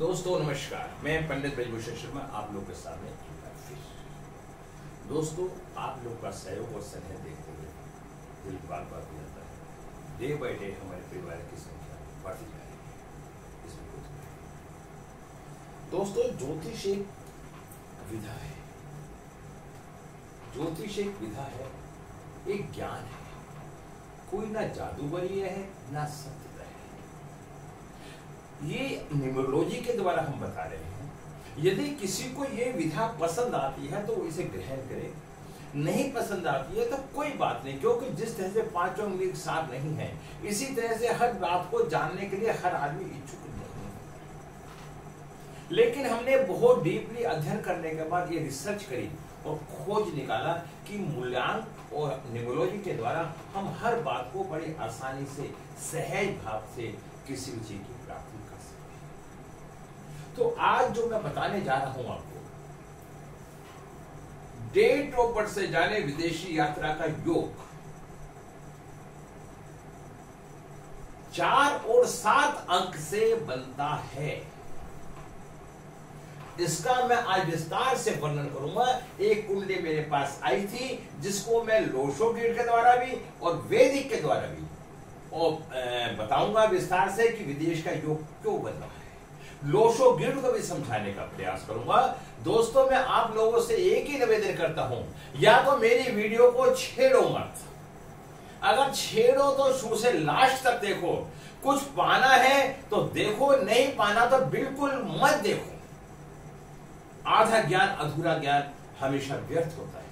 दोस्तों नमस्कार, मैं पंडित ब्रिजभूषण शर्मा आप लोग के सामने एक बार फिर। दोस्तों आप लोग का सहयोग और स्नेह देखते हुए दिल बार-बार हो जाता है। डे बाय डे हमारे परिवार की संख्या बढ़ती जा रही है, इसमें कुछ नहीं। दोस्तों ज्योतिष एक विधा है, ज्योतिष एक विधा है, एक ज्ञान है। कोई ना जादूगरी है ना सत्य है, ये न्यूमरोलॉजी के द्वारा हम बता रहे हैं। यदि किसी को ये विधा पसंद आती है तो इसे ग्रहण करे, नहीं पसंद आती है तो कोई बात नहीं, क्योंकि जिस तरह से पांचों उंगली एक साथ नहीं है, इसी तरह से हर बात को जानने के लिए हर आदमी इच्छुक नहीं है। लेकिन हमने बहुत डीपली अध्ययन करने के बाद ये रिसर्च करी और खोज निकाला कि मूलांक और न्यूमरोलॉजी के द्वारा हम हर बात को बड़ी आसानी से, सहज भाव से किसी भी चीज की प्राप्ति कर सकते हैं। तो आज जो मैं बताने जा रहा हूं आपको, डेट ऊपर से जाने विदेशी यात्रा का योग, 4 और 7 अंक से बनता है। इसका मैं आज विस्तार से वर्णन करूंगा। एक कुंडली मेरे पास आई थी जिसको मैं लोशो ग्रिड के द्वारा भी और वेदिक के द्वारा भी और बताऊंगा विस्तार से कि विदेश का योग क्यों बन रहा है। लोशो ग्रिड को भी समझाने का प्रयास करूंगा। दोस्तों मैं आप लोगों से एक ही निवेदन करता हूं, या तो मेरी वीडियो को छेड़ो मत, अगर छेड़ो तो शुरू से लास्ट तक देखो। कुछ पाना है तो देखो, नहीं पाना तो बिल्कुल मत देखो। आधा ज्ञान अधूरा ज्ञान हमेशा व्यर्थ होता है।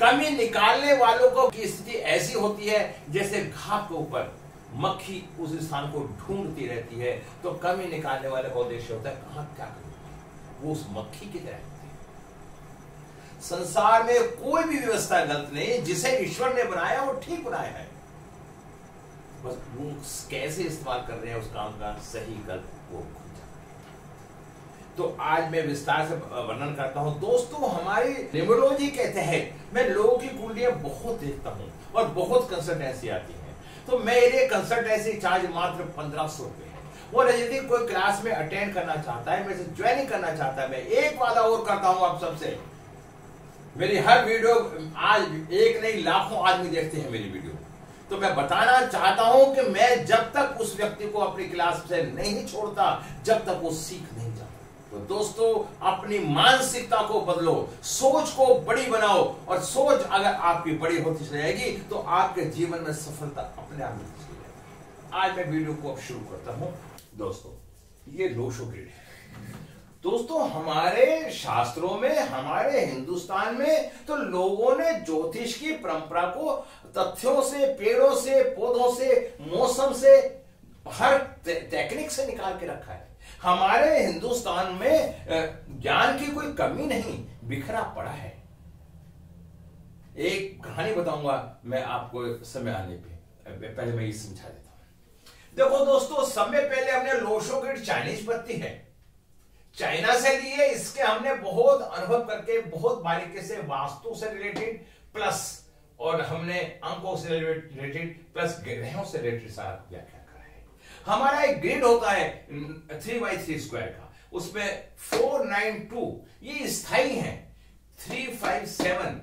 कमी निकालने वालों को की स्थिति ऐसी होती है जैसे घाव के ऊपर मक्खी उस स्थान को ढूंढती रहती है, तो कमी निकालने वाले का उद्देश्य होता है कहां क्या करूं, वो उस मक्खी की तरह होती है। संसार में कोई भी व्यवस्था गलत नहीं, जिसे ईश्वर ने बनाया वो ठीक बनाया है, बस वो कैसे इस्तेमाल कर रहे हैं उस काम का सही गलत वो। तो आज मैं विस्तार से वर्णन करता हूं। दोस्तों हमारी न्यूमरोलॉजी के तहत मैं लोगों की कुंडलियां बहुत देखता हूं और बहुत कंसल्टेंसी आती है, तो मेरे कंसल्टेंसी चार्ज मात्र 1500 रुपए है। और यदि कोई क्लास में अटेंड करना चाहता है, मेरे से ज्वाइनिंग करना चाहता है, मैं एक वादा और करता हूं आप सबसे, मेरी हर वीडियो आज एक नहीं लाखों आदमी देखते हैं मेरी वीडियो, तो मैं बताना चाहता हूं कि मैं जब तक उस व्यक्ति को अपनी क्लास से नहीं छोड़ता जब तक वो सीख नहीं जाता। तो दोस्तों अपनी मानसिकता को बदलो, सोच को बड़ी बनाओ, और सोच अगर आपकी बड़ी होती चली जाएगी तो आपके जीवन में सफलता अपने आप मिलती चली जाएगी। आज मैं वीडियो को अब शुरू करता हूं। दोस्तों ये लोशो ग्रिड है। दोस्तों हमारे शास्त्रों में, हमारे हिंदुस्तान में तो लोगों ने ज्योतिष की परंपरा को तथ्यों से, पेड़ों से, पौधों से, मौसम से, हर टेक्निक से निकाल के रखा है। हमारे हिंदुस्तान में ज्ञान की कोई कमी नहीं, बिखरा पड़ा है। एक कहानी बताऊंगा मैं आपको समय आने पे, पहले मैं ये समझा देता हूं। देखो दोस्तों समय पहले हमने लोशो ग्रिड चाइनीज पत्ती है, चाइना से लिए, इसके हमने बहुत अनुभव करके बहुत बारीकी से वास्तु से रिलेटेड प्लस और हमने अंकों से रिलेटेड प्लस ग्रहों से रिलेटेड सारा व्याख्या। हमारा एक ग्रिड होता है 3x3 स्क्वायर का, उसमें 4, 9, 2 ये स्थाई है, 3, 5, 7,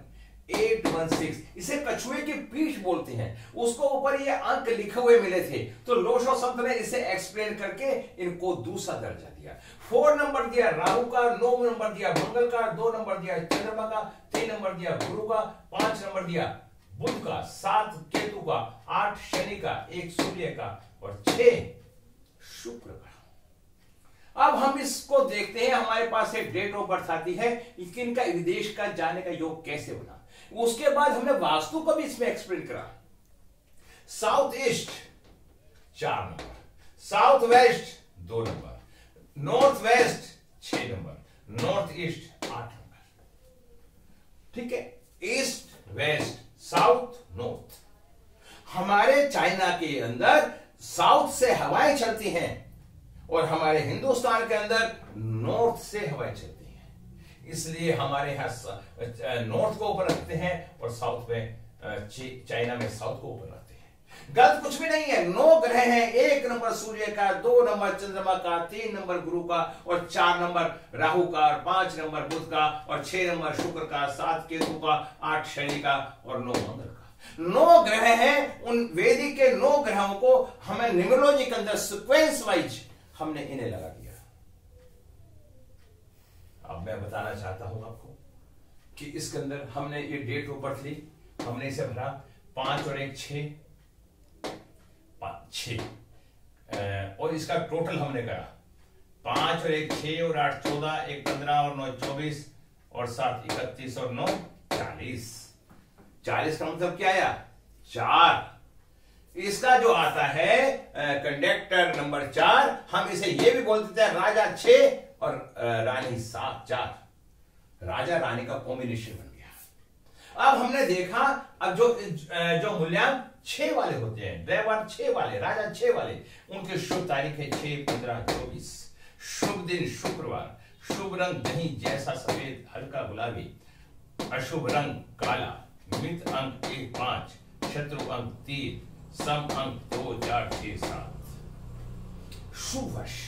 8, 1, 6 इसे कछुए की पीठ बोलते हैं, उसको ऊपर ये अंक लिखे हुए मिले थे। तो लोशो शब्द ने इसे एक्सप्लेन करके इनको दूसरा दर्जा दिया। 4 नंबर दिया राहु का, 9 नंबर दिया मंगल का, 2 नंबर दिया चंद्रमा का, 3 नंबर दिया गुरु का, 5 नंबर दिया बुध का, 7 केतु का, 8 शनि का, 1 सूर्य का और 6 शुक्र का। अब हम इसको देखते हैं, हमारे पास एक डेट ऑफ बर्थ आती है, इनका विदेश का जाने का योग कैसे बना। उसके बाद हमने वास्तु को भी इसमें एक्सप्लेन करा। South east 4 number, south west 2 number, north west 6 number, north east 8 number, ठीक है, ईस्ट वेस्ट साउथ नॉर्थ। हमारे चाइना के अंदर साउथ से हवाएं चलती हैं और हमारे हिंदुस्तान के अंदर नॉर्थ से हवाएं चलती हैं, इसलिए हमारे यहां नॉर्थ को ऊपर रखते हैं और साउथ में, चाइना में साउथ को ऊपर रखते हैं। गलत कुछ भी नहीं है। 9 ग्रह हैं, 1 नंबर सूर्य का, 2 नंबर चंद्रमा का, 3 नंबर गुरु का और 4 नंबर राहु का और 5 नंबर बुध का और 6 नंबर शुक्र का, 7 केतु का, 8 शनि का और 9 मंगल का। 9 ग्रह हैं, उन वेदिक के 9 ग्रहों को हमें न्यूमरोलॉजी के अंदर सिक्वेंस वाइज हमने इन्हें लगा दिया। अब मैं बताना चाहता हूं आपको कि इसके अंदर हमने ये डेट ऑफ बर्थ ली, हमने इसे भरा 5 और 1 6 और इसका टोटल हमने करा 5 और 1 6 और 8 14 1 15 और 9 24 और 7 31 और 9 40 40 का मतलब क्या आया? 4। इसका जो आता है कंडक्टर नंबर 4, हम इसे ये भी बोलते थे राजा 6 और रानी 7, 4 राजा रानी का कॉम्बिनेशन बन गया। अब हमने देखा अब जो मूल्यांक 6 वाले होते हैं, ड्राइवर 6 वाले, राजा 6 वाले, उनके शुभ तारीख है 6 15 24, शुभ दिन शुक्रवार, शुभ रंग दही जैसा सफेद हल्का गुलाबी, अशुभ रंग काला, मृत अंक 1 5, शत्रु अंक 3, सम अंक 2 4 6 7। शुभ वर्ष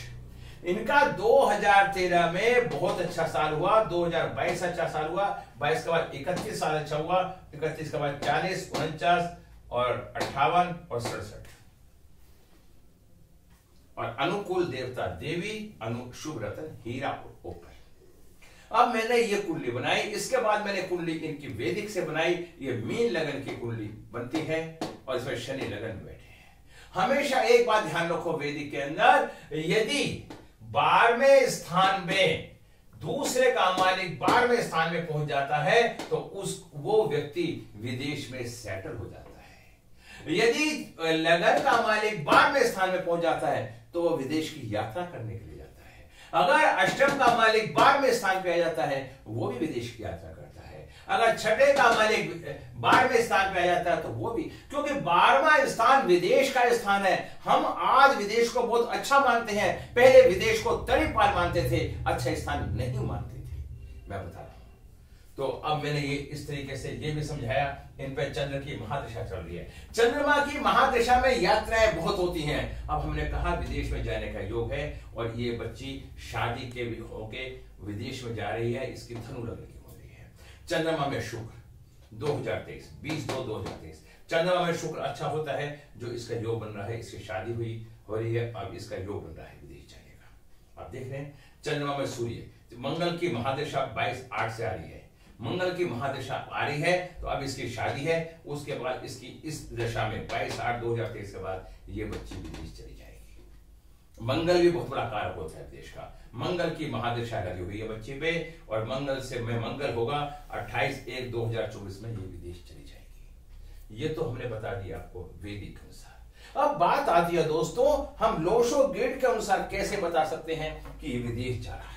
इनका 2013 में बहुत अच्छा साल हुआ, 2022 अच्छा साल हुआ, 22 के बाद 31 साल अच्छा हुआ, 31 के बाद 40 49 और 58 और 67। और अनुकूल देवता देवी, अनुशुभ रतन हीरा और ओपल। अब मैंने ये कुंडली बनाई, इसके बाद मैंने कुंडली इनकी वेदिक से बनाई, ये मीन लगन की कुंडली बनती है और इसमें शनि लगन बैठे हैं। हमेशा एक बात ध्यान रखो, वेदिक के अंदर यदि 12वें स्थान में दूसरे का मालिक 12वें स्थान में पहुंच जाता है तो वो व्यक्ति विदेश में सेटल हो जाता है। यदि लगन का मालिक 12वें स्थान में पहुंच जाता है तो वो विदेश की यात्रा करने के लिए जाता है। अगर अष्टम का मालिक 12वें स्थान पे आ जाता है वो भी विदेश की यात्रा करता है। अगर छठे का मालिक 12वें स्थान पे आ जाता है तो वो भी, क्योंकि 12वां स्थान विदेश का स्थान है। हम आज विदेश को बहुत अच्छा मानते हैं, पहले विदेश को तड़ीपार मानते थे, अच्छा स्थान नहीं मानते थे, मैं बता रहा हूं। तो अब मैंने ये इस तरीके से ये भी समझाया, इन पे चंद्र की महादशा चल रही है, चंद्रमा की महादशा में यात्राएं बहुत होती हैं। अब हमने कहा विदेश में जाने का योग है और ये बच्ची शादी के भी होके विदेश में जा रही है, इसकी धनु लगन की हो रही है। चंद्रमा में शुक्र 2023 20 2 2023, चंद्रमा में शुक्र अच्छा होता है जो इसका योग बन रहा है, इसकी शादी हो रही है, अब इसका योग बन रहा है विदेश जाने का। आप देख रहे हैं चंद्रमा में सूर्य, मंगल की महादशा 22/8 से आ रही है, मंगल की महादशा आ रही है तो अब इसकी शादी है, उसके बाद इसकी इस दशा में 22/8/2023 के बाद ये बच्ची विदेश चली जाएगी। मंगल भी बहुत बड़ा कारक होता है विदेश का, मंगल की महादशा लगी हुई है बच्चे पे और मंगल से मैं मंगल होगा 28/1/2024 में ये विदेश चली जाएगी। ये तो हमने बता दिया आपको वेदिक अनुसार। अब बात आती है दोस्तों, हम लोशो ग्रिड के अनुसार कैसे बता सकते हैं कि ये विदेश जा रहा है।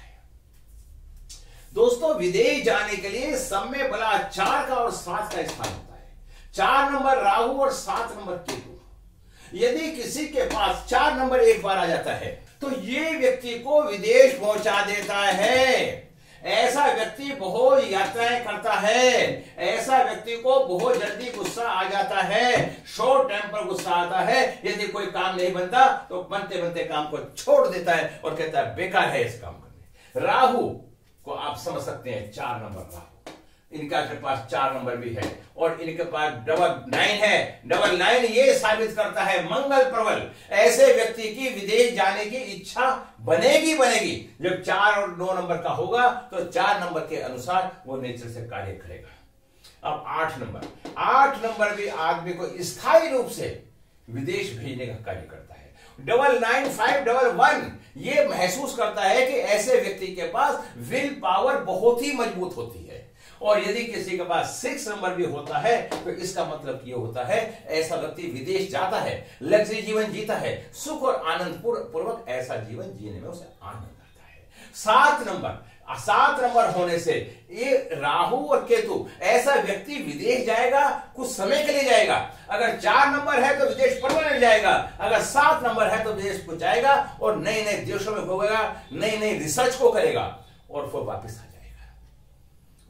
दोस्तों विदेश जाने के लिए सब में भला 4 का और 7 का स्थान होता है, 4 नंबर राहु और 7 नंबर केतु। यदि किसी के पास 4 नंबर एक बार आ जाता है तो ये व्यक्ति को विदेश पहुंचा देता है। ऐसा व्यक्ति बहुत यात्राएं करता है, ऐसा व्यक्ति को बहुत जल्दी गुस्सा आ जाता है, शॉर्ट टाइम पर गुस्सा आता है। यदि कोई काम नहीं बनता तो बनते बनते काम को छोड़ देता है और कहता है बेकार है इस काम करने। राहु को आप समझ सकते हैं, 4 नंबर राहु, इनका के पास 4 नंबर भी है और इनके पास 999 है। 999 ये साबित करता है मंगल प्रबल, ऐसे व्यक्ति की विदेश जाने की इच्छा बनेगी बनेगी। जब 4 और 9 नंबर का होगा तो 4 नंबर के अनुसार वो नेचर से कार्य करेगा। अब 8 नंबर भी आदमी को स्थायी रूप से विदेश भेजने का कार्य करता है। 995 1 ये महसूस करता है कि ऐसे व्यक्ति के पास विल पावर बहुत ही मजबूत होती है। और यदि किसी के पास 6 नंबर भी होता है तो इसका मतलब ये होता है ऐसा व्यक्ति विदेश जाता है, लग्जरी जीवन जीता है, सुख और आनंद पूर्वक ऐसा जीवन जीने में उसे आनंद आता है। 7 नंबर होने से ये राहु और केतु, ऐसा व्यक्ति विदेश जाएगा कुछ समय के लिए जाएगा। अगर 4 नंबर है तो विदेश परमानेंट जाएगा, अगर 7 नंबर है तो विदेश पहुंचाएगा और नए नए देशों में घूमेगा, नई नई रिसर्च को करेगा और फिर वापस आ जाएगा।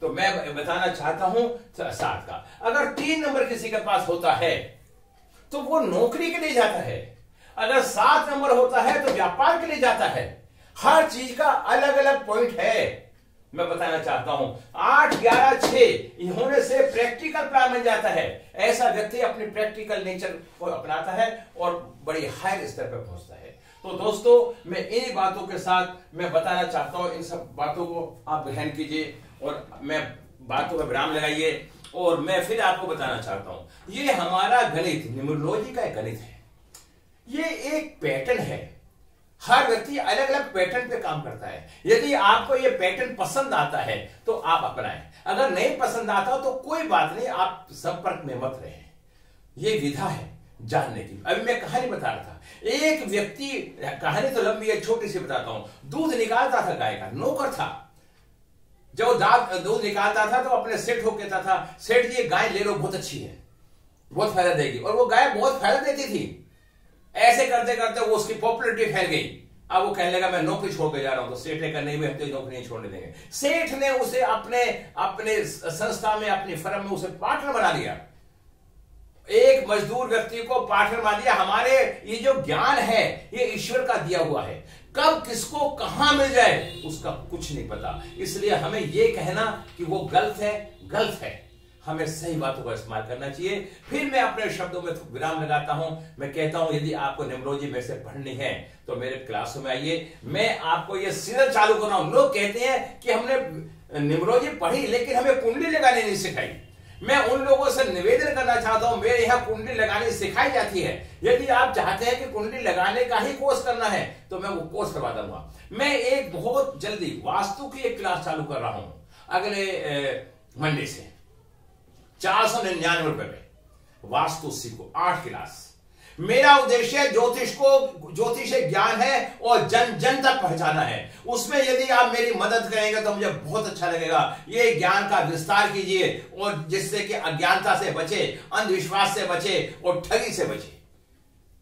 तो मैं बताना चाहता हूं 7 का। अगर 3 नंबर किसी के पास होता है तो वो नौकरी के लिए जाता है, अगर 7 नंबर होता है तो व्यापार के लिए जाता है। हर चीज का अलग अलग पॉइंट है, मैं बताना चाहता हूं। 8, 11, 6 इन्होंने से प्रैक्टिकल प्लान बन जाता है। ऐसा व्यक्ति अपने प्रैक्टिकल नेचर को अपनाता है और बड़ी हायर स्तर पर पहुंचता है। तो दोस्तों मैं इन बातों के साथ मैं बताना चाहता हूं, इन सब बातों को आप ग्रहण कीजिए और मैं बातों पर विराम लगाइए। और मैं फिर आपको बताना चाहता हूं, ये हमारा गणित न्यूमरोलॉजी का गणित है, ये एक पैटर्न है। हर व्यक्ति अलग अलग पैटर्न पे काम करता है। यदि आपको ये पैटर्न पसंद आता है तो आप अपनाएं, अगर नहीं पसंद आता तो कोई बात नहीं, आप संपर्क में मत रहें। ये विधा है जानने की। अभी मैं कहानी बता रहा था, एक व्यक्ति, कहानी तो लंबी है, छोटी सी बताता हूं। दूध निकालता था गाय का, नौकर था। जब दूध निकालता था तो अपने सेठ को कहता था, सेठ जी गाय ले लो, बहुत अच्छी है, बहुत फायदा देगी। और वो गाय बहुत फायदा देती थी। ऐसे करते करते वो उसकी पॉपुलैरिटी फैल गई। अब वो कहने लगा मैं नौकरी छोड़ के जा रहा हूं। तो सेठ ने कहा नहीं भाई, हम तो नौकरी नहीं छोड़ने देंगे। सेठ ने उसे अपने अपने संस्था में, अपनी फर्म में उसे पार्टनर बना लिया। एक मजदूर व्यक्ति को पार्टनर बना दिया। हमारे ये जो ज्ञान है ये ईश्वर का दिया हुआ है, कब किसको कहां मिल जाए उसका कुछ नहीं पता। इसलिए हमें यह कहना कि वो गलत है, गलत है। हमें सही बातों का इस्तेमाल करना चाहिए। फिर मैं अपने शब्दों में विराम लगाता हूं। मैं कहता हूं यदि आपको न्यूमरोलॉजी में से पढ़नी है तो मेरे क्लास में आइए। मैं आपको ये सीधन चालू कर रहा हूं। लोग कहते हैं कि हमने न्यूमरोलॉजी पढ़ी लेकिन हमें कुंडली लगानी नहीं सिखाई। मैं उन लोगों से निवेदन करना चाहता हूं, मेरे यहाँ कुंडली लगानी सिखाई जाती है। यदि आप चाहते हैं कि कुंडली लगाने का ही कोर्स करना है तो मैं वो कोर्स करवा दूंगा। मैं एक बहुत जल्दी वास्तु की एक क्लास चालू कर रहा हूँ अगले मंडे से, 499 रुपए में। वास्तु सीखो 8 क्लास। मेरा उद्देश्य ज्योतिष को, ज्योतिष ज्ञान है और जन जन तक पहुंचाना है। उसमें यदि आप मेरी मदद करेंगे तो मुझे बहुत अच्छा लगेगा। ये ज्ञान का विस्तार कीजिए और जिससे कि अज्ञानता से बचे, अंधविश्वास से बचे और ठगी से बचे।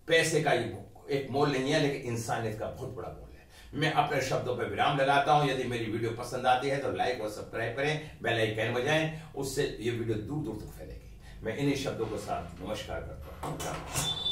पैसे का एक मोल नहीं है लेकिन इंसानियत का बहुत बड़ा मोल है। मैं अपने शब्दों पर विराम लगाता हूं। यदि मेरी वीडियो पसंद आती है तो लाइक और सब्सक्राइब करें, बेल आइकन बजाएं, उससे ये वीडियो दूर दूर तक फैलेगी। मैं इन्हीं शब्दों के साथ नमस्कार करता हूं।